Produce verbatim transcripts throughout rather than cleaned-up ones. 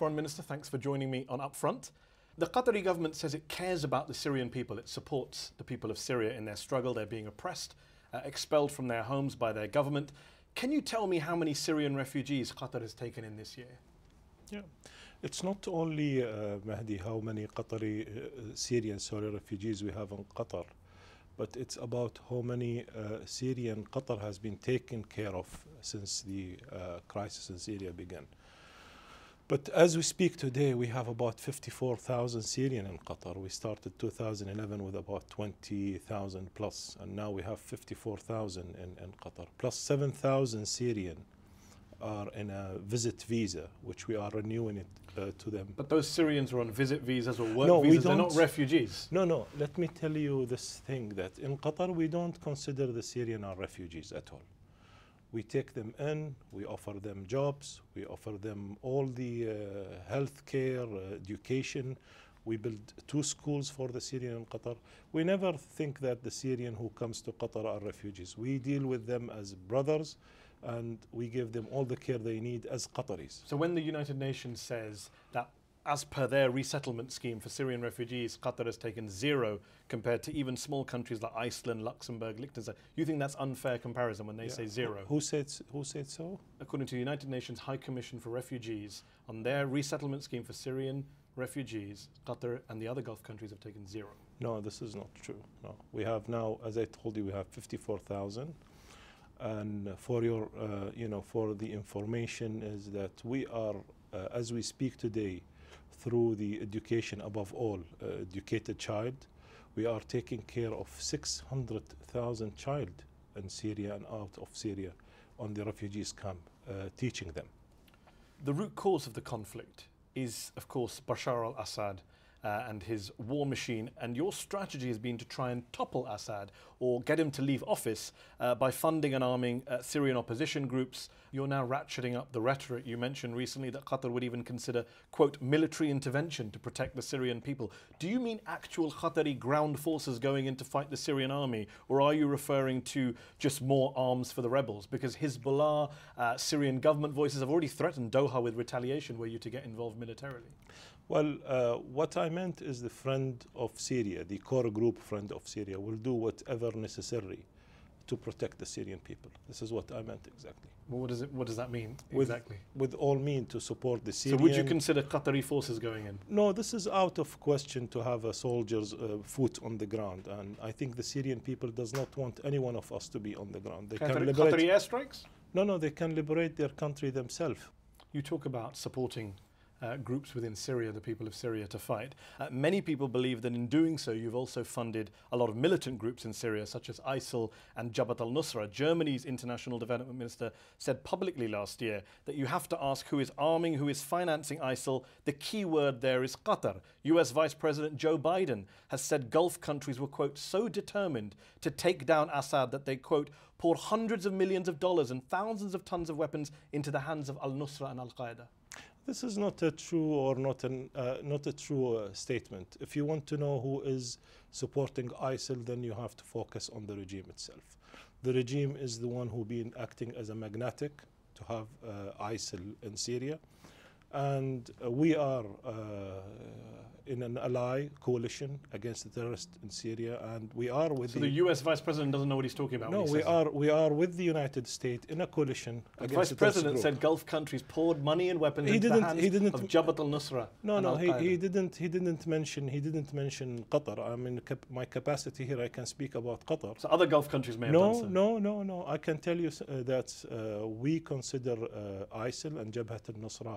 Foreign Minister, thanks for joining me on UpFront. The Qatari government says it cares about the Syrian people. It supports the people of Syria in their struggle. They're being oppressed, uh, expelled from their homes by their government. Can you tell me how many Syrian refugees Qatar has taken in this year? Yeah, it's not only, uh, Mehdi, how many Qatari, uh, Syrian sorry, refugees we have in Qatar, but it's about how many uh, Syrian Qatar has been taken care of since the uh, crisis in Syria began. But as we speak today, we have about fifty-four thousand Syrian in Qatar. We started two thousand eleven with about twenty thousand plus, and now we have fifty-four thousand in, in Qatar, plus seven thousand Syrian are in a visit visa, which we are renewing it uh, to them. But those Syrians are on visit visas or work no, visas, they're not refugees. No, no, let me tell you this thing, that in Qatar we don't consider the Syrian are refugees at all. We take them in, we offer them jobs, we offer them all the uh, health care, uh, education. We build two schools for the Syrian in Qatar. We never think that the Syrian who comes to Qatar are refugees. We deal with them as brothers, and we give them all the care they need as Qataris. So when the United Nations says that as per their resettlement scheme for Syrian refugees, Qatar has taken zero compared to even small countries like Iceland, Luxembourg, Liechtenstein, you think that's unfair comparison when they yeah. say zero? Who said, who said so? According to the United Nations High Commission for Refugees, on their resettlement scheme for Syrian refugees, Qatar and the other Gulf countries have taken zero. No, this is not true. No. We have now, as I told you, we have fifty-four thousand. And for your, uh, you know, for the information is that we are, uh, as we speak today, through the education above all, uh, educated child, we are taking care of six hundred thousand child in Syria and out of Syria on the refugees camp, uh, teaching them. The root cause of the conflict is, of course, Bashar al-Assad uh, and his war machine, and your strategy has been to try and topple Assad or get him to leave office uh, by funding and arming uh, Syrian opposition groups. You're now ratcheting up the rhetoric. You mentioned recently that Qatar would even consider, quote, military intervention to protect the Syrian people. Do you mean actual Qatari ground forces going in to fight the Syrian army, or are you referring to just more arms for the rebels? Because Hezbollah, uh, Syrian government voices have already threatened Doha with retaliation were you to get involved militarily. Well, uh, what I meant is the Friend of Syria, the core group Friend of Syria, will do whatever necessary to protect the Syrian people. This is what I meant exactly. Well, what does it? What does that mean exactly? With, with all means to support the Syrian. So would you consider Qatari forces going in? No, this is out of question to have a soldier's uh, foot on the ground, and I think the Syrian people does not want any one of us to be on the ground. They Qatari, can liberate. Qatari airstrikes? No, no, they can liberate their country themselves. You talk about supporting Uh, groups within Syria, the people of Syria, to fight. Uh, many people believe that in doing so you've also funded a lot of militant groups in Syria such as ISIL and Jabhat al-Nusra. Germany's international development minister said publicly last year that you have to ask who is arming, who is financing ISIL. The key word there is Qatar. U S Vice President Joe Biden has said Gulf countries were, quote, so determined to take down Assad that they, quote, poured hundreds of millions of dollars and thousands of tons of weapons into the hands of al-Nusra and al-Qaeda. This is not a true or not an uh, not a true uh, statement. If you want to know who is supporting ISIL, then you have to focus on the regime itself. The regime is the one who been acting as a magnetic to have uh, ISIL in Syria, and uh, we are uh, in an ally coalition against the terrorists in Syria, and we are with. So the, the U S Vice President doesn't know what he's talking about. No, when he we says are it. we are with the United States in a coalition. The against Vice the President group. said Gulf countries poured money and weapons he into didn't, the hands he didn't of Jabhat al-Nusra. No, and no, he, he didn't. He didn't mention. He didn't mention Qatar. I mean, cap my capacity here, I can speak about Qatar. So other Gulf countries may no, have done so. No, no, no, no. I can tell you uh, that uh, we consider uh, ISIL and Jabhat al-Nusra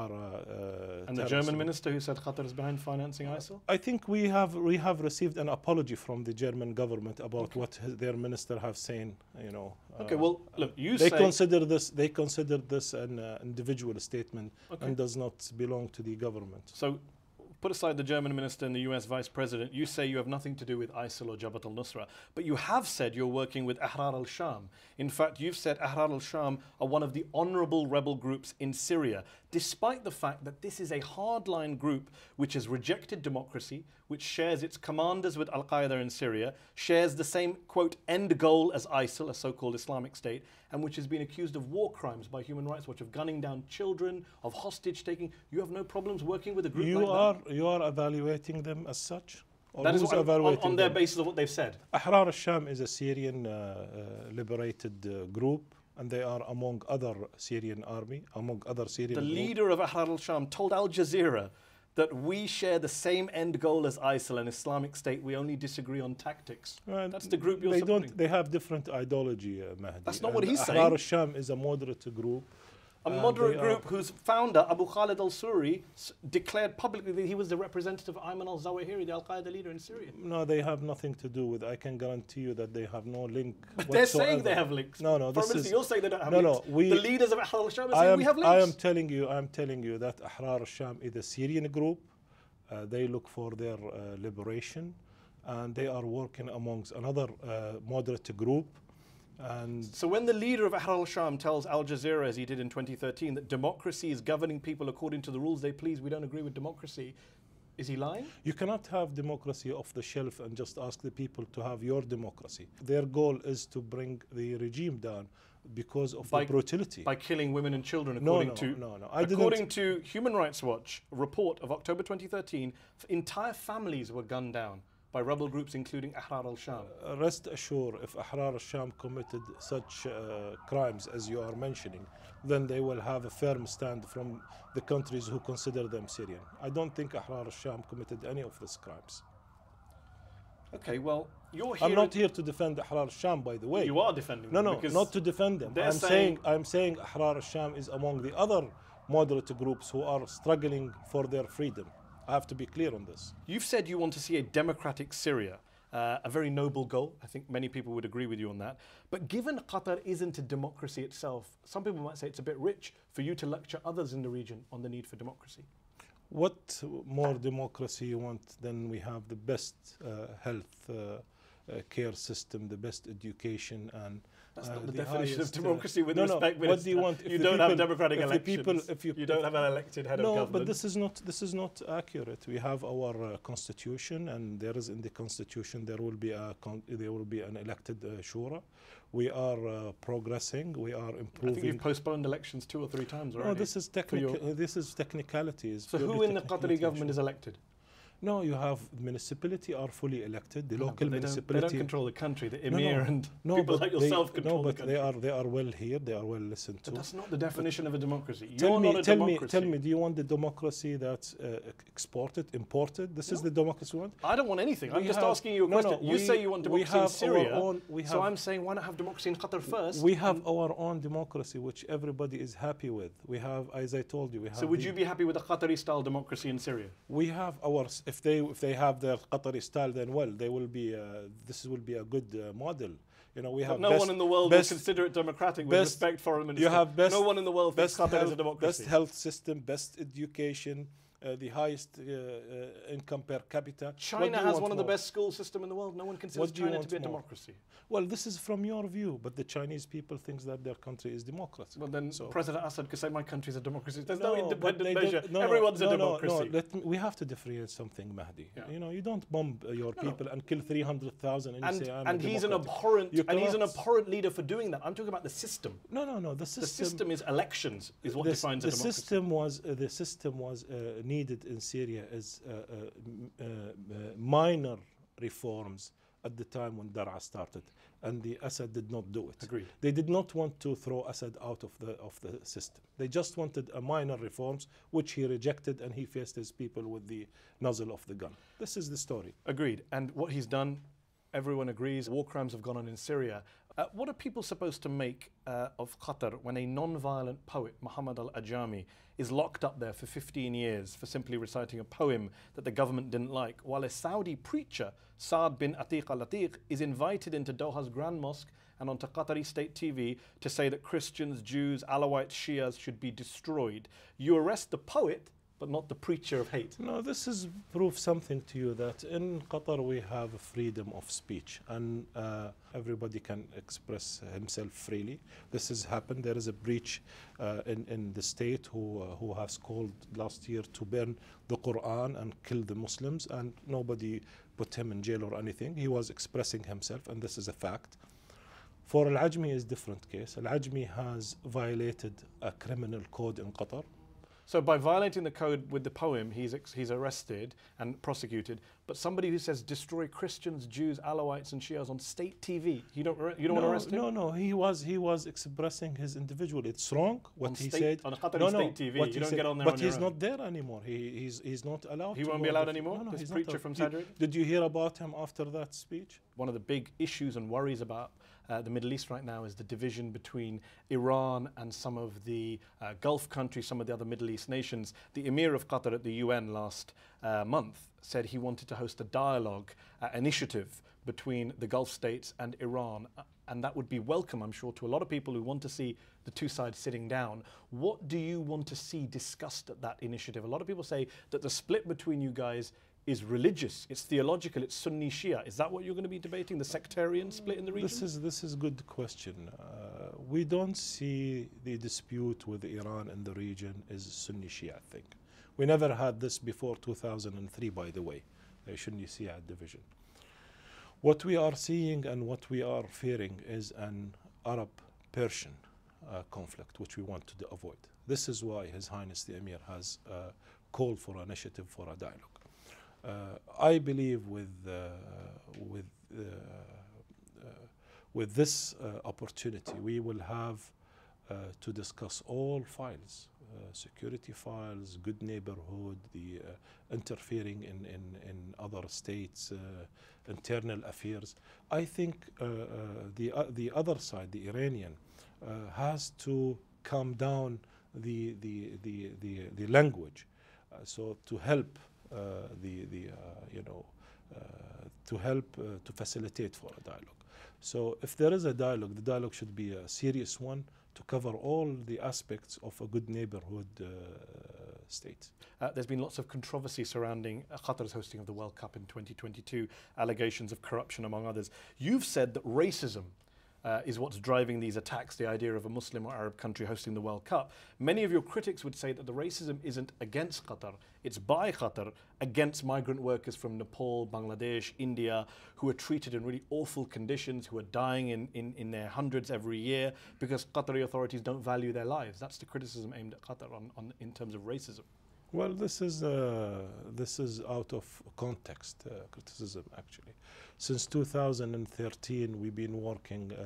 are. Uh, uh, and the German minister who said Qatar is behind financing ISIL? I think we have we have received an apology from the German government about okay. what his, their minister have saying. You know. Okay. Uh, well, look. You they say consider this. They consider this an uh, individual statement okay. and does not belong to the government. So, put aside the German minister and the U S Vice President. You say you have nothing to do with ISIL or Jabhat al-Nusra, but you have said you're working with Ahrar al-Sham. In fact, you've said Ahrar al-Sham are one of the honorable rebel groups in Syria. despite the fact that this is a hardline group which has rejected democracy, which shares its commanders with al-Qaeda in Syria, shares the same, quote, end goal as ISIL, a so-called Islamic State, and which has been accused of war crimes by Human Rights Watch, of gunning down children, of hostage-taking. You have no problems working with a group you like are, that? You are evaluating them as such? That is what I'm, on, on their them. basis of what they've said. Ahrar al-Sham is a Syrian uh, uh, liberated uh, group, and they are among other Syrian army, among other Syrian. The group. leader of Ahrar al-Sham told Al Jazeera that we share the same end goal as ISIL and Islamic State. We only disagree on tactics. Well, that's the group you're they supporting. Don't, they have different ideology, uh, Mahdi. That's not and what he's Ahrar saying. Ahrar al-Sham is a moderate group. A moderate group whose founder, Abu Khalid al-Suri, declared publicly that he was the representative of Ayman al-Zawahiri, the al-Qaeda leader in Syria. No, they have nothing to do with it. I can guarantee you that they have no link But whatsoever. They're saying they have links. No, no, this is... You're saying they don't have no, links. No, we, the leaders of Ahrar al-Sham are saying am, we have links. I am telling you, I am telling you that Ahrar al-Sham is a Syrian group. Uh, they look for their uh, liberation, and they are working amongst another uh, moderate group. And so when the leader of Ahrar al-Sham tells Al Jazeera, as he did in twenty thirteen, that democracy is governing people according to the rules they please, we don't agree with democracy, is he lying? You cannot have democracy off the shelf and just ask the people to have your democracy. Their goal is to bring the regime down because of by, the brutality. By killing women and children, according no, no, to no, no, I according to Human Rights Watch report of October twenty thirteen, entire families were gunned down by rebel groups, including Ahrar al-Sham. Uh, rest assured, if Ahrar al-Sham committed such uh, crimes as you are mentioning, then they will have a firm stand from the countries who consider them Syrian. I don't think Ahrar al-Sham committed any of these crimes. Okay, well, you're here... I'm not here to defend Ahrar al-Sham, by the way. You are defending them. No, no, not to defend them. I'm saying, saying I'm saying Ahrar al-Sham is among the other moderate groups who are struggling for their freedom. I have to be clear on this. You've said you want to see a democratic Syria, uh, a very noble goal. I think many people would agree with you on that. But given Qatar isn't a democracy itself, some people might say it's a bit rich for you to lecture others in the region on the need for democracy. What more democracy you want than we have the best uh, health uh, uh, care system, the best education, and That's uh, not the, the definition of democracy with no, respect. No. What do you want? If you don't people, have democratic if elections. People, if you, you don't have an elected head no, of government. No, but this is not this is not accurate. We have our uh, constitution, and there is in the constitution there will be a con there will be an elected uh, shura. We are uh, progressing. We are improving. I think you've postponed elections two or three times already. No, this is technical. This is technicalities. So who in the Qatari government is elected? No, you have municipality are fully elected. The no, local they municipality don't, they don't control the country. The emir no, no, and no, people like yourself they, control no, but the country. They are they are well heard. They are well listened to. But that's not the definition but of a democracy. You're tell me, not a tell democracy. me, tell me. Do you want the democracy that's uh, exported, imported? This no. is the democracy you want. I don't want anything. I'm we just have, asking you a question. No, no, you we, say you want democracy in Syria. Own, have, so I'm saying why not have democracy in Qatar first? We have our own democracy, which everybody is happy with. We have, as I told you, we have. So would the, you be happy with a Qatari-style democracy in Syria? We have our. If they if they have their Qatari style, then well, they will be. Uh, this will be a good uh, model. You know, we but have no best, one in the world best, will consider it democratic. With best, respect, foreign minister. You have best, no one in the world thinks Qatar health, is a democracy. Best health system, best education, uh, the highest uh, uh, income per capita. China has one more? of the best school system in the world. No one considers China to be a more? democracy. Well, this is from your view, but the Chinese people thinks that their country is democratic. Well, then so President Assad could say my country is a democracy. There's no, no independent measure. No, Everyone's no, a democracy. No, no. Let me, we have to differentiate something, Mahdi. Yeah. You know, you don't bomb uh, your no, people no. and kill three hundred thousand and, and you say I'm and a he's an abhorrent you and he's an abhorrent leader for doing that. I'm talking about the system. No, no, no. The system. The system is elections. Is what the, defines the a democracy. System was, uh, the system was uh, needed in Syria as uh, uh, uh, minor reforms at the time when Dar'a started, and the Assad did not do it. Agreed. They did not want to throw Assad out of the of the system. They just wanted a minor reforms, which he rejected, and he faced his people with the nozzle of the gun. This is the story. Agreed. And what he's done, everyone agrees. War crimes have gone on in Syria. Uh, what are people supposed to make uh, of Qatar when a non-violent poet, Muhammad al-Ajami, is locked up there for fifteen years for simply reciting a poem that the government didn't like, while a Saudi preacher, Saad bin Atiq al-Atiq, is invited into Doha's Grand Mosque and onto Qatari state T V to say that Christians, Jews, Alawites, Shias should be destroyed? You arrest the poet, but not the preacher of hate. No, this is proof something to you that in Qatar we have freedom of speech and uh, everybody can express himself freely. This has happened. There is a breach uh, in, in the state who, uh, who has called last year to burn the Quran and kill the Muslims, and nobody put him in jail or anything. He was expressing himself, and this is a fact. For Al-Ajami is a different case. Al-Ajami has violated a criminal code in Qatar. So by violating the code with the poem, he's, he's arrested and prosecuted. But somebody who says destroy Christians, Jews, Alawites and Shias on state T V, you don't, you don't no, want to arrest him? No, no, he was, he was expressing his individual. It's wrong what on he state, said. On Qatari no, no, state T V, you don't said, get on there But on he's not own. there anymore. He, he's, he's not allowed. He won't be allowed anymore, no, no, this preacher from Saudi Arabia? Did you hear about him after that speech? One of the big issues and worries about Uh, the Middle East right now is the division between Iran and some of the uh, Gulf countries, some of the other Middle East nations. The Emir of Qatar at the U N last uh, month said he wanted to host a dialogue uh, initiative between the Gulf states and Iran, uh, and that would be welcome, I'm sure, to a lot of people who want to see the two sides sitting down. What do you want to see discussed at that initiative? A lot of people say that the split between you guys is religious, it's theological, it's Sunni Shia. Is that what you're going to be debating, the sectarian split in the region? This is, this is a good question. Uh, we don't see the dispute with Iran in the region as Sunni Shia thing. We never had this before two thousand three, by the way, the Sunni Shia division. What we are seeing and what we are fearing is an Arab-Persian uh, conflict, which we want to avoid. This is why His Highness the Emir has uh, called for an initiative for a dialogue. Uh, I believe with uh, with uh, uh, with this uh, opportunity, we will have uh, to discuss all files, uh, security files, good neighborhood, the uh, interfering in, in, in other states, uh, internal affairs. I think uh, uh, the, uh, the other side, the Iranian, uh, has to calm down the, the, the, the, the language, uh, so to help Uh, the the uh, you know uh, to help uh, to facilitate for a dialogue. So if there is a dialogue, the dialogue should be a serious one to cover all the aspects of a good neighborhood uh, state. Uh, there's been lots of controversy surrounding uh, Qatar's hosting of the World Cup in twenty twenty-two, allegations of corruption among others. You've said that racism Uh, is what's driving these attacks, the idea of a Muslim or Arab country hosting the World Cup. Many of your critics would say that the racism isn't against Qatar, it's by Qatar against migrant workers from Nepal, Bangladesh, India, who are treated in really awful conditions, who are dying in, in, in their hundreds every year because Qatari authorities don't value their lives. That's the criticism aimed at Qatar on, on, in terms of racism. Well, this is, uh, this is out of context uh, criticism, actually. Since two thousand thirteen, we've been working uh,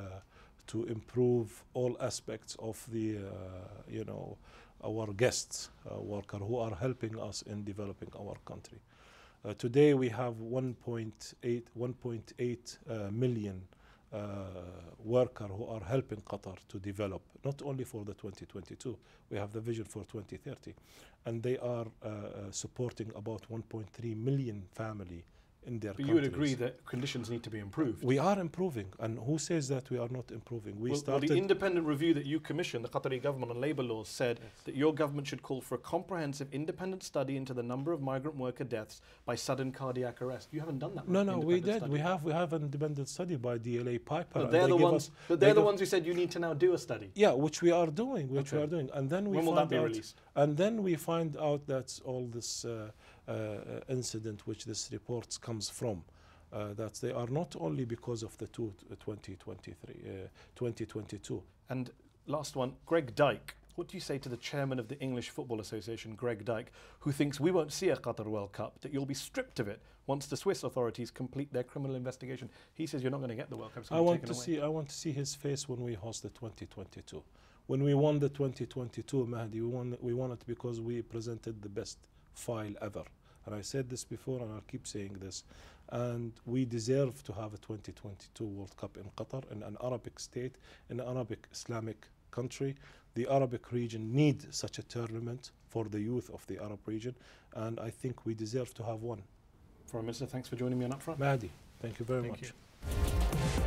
to improve all aspects of the, uh, you know, our guests, uh, worker, who are helping us in developing our country. Uh, today, we have one point eight million uh, worker who are helping Qatar to develop, not only for the twenty twenty-two, we have the vision for twenty thirty, and they are uh, uh, supporting about one point three million family in their but countries. You would agree that conditions need to be improved? We are improving, and who says that we are not improving? We well, started well, the independent review that you commissioned, the Qatari government on labour laws, said yes. that your government should call for a comprehensive independent study into the number of migrant worker deaths by sudden cardiac arrest. You haven't done that. No, no, we did. Study. We have we have an independent study by D L A Piper. But they're they the ones. But they're they the ones who said you need to now do a study. Yeah, which we are doing, which okay. we are doing, and then we when will find that be out, released? And then we find out that all this. Uh, Uh, incident which this report comes from, uh, that they are not only because of the two t twenty twenty-three, uh, twenty twenty-two. And last one, Greg Dyke. What do you say to the chairman of the English Football Association, Greg Dyke, who thinks we won't see a Qatar World Cup, that you'll be stripped of it once the Swiss authorities complete their criminal investigation? He says you're not going to get the World Cup. I want to see, I want to see his face when we host the twenty twenty-two. When we won the twenty twenty-two, Mahdi, we won, we won it because we presented the best file ever. And I said this before and I'll keep saying this, and we deserve to have a twenty twenty-two World Cup in Qatar, in an Arabic state, in an Arabic Islamic country. The Arabic region needs such a tournament for the youth of the Arab region, and I think we deserve to have one. Foreign Minister, thanks for joining me on UpFront. Mahdi, thank you very thank much. You.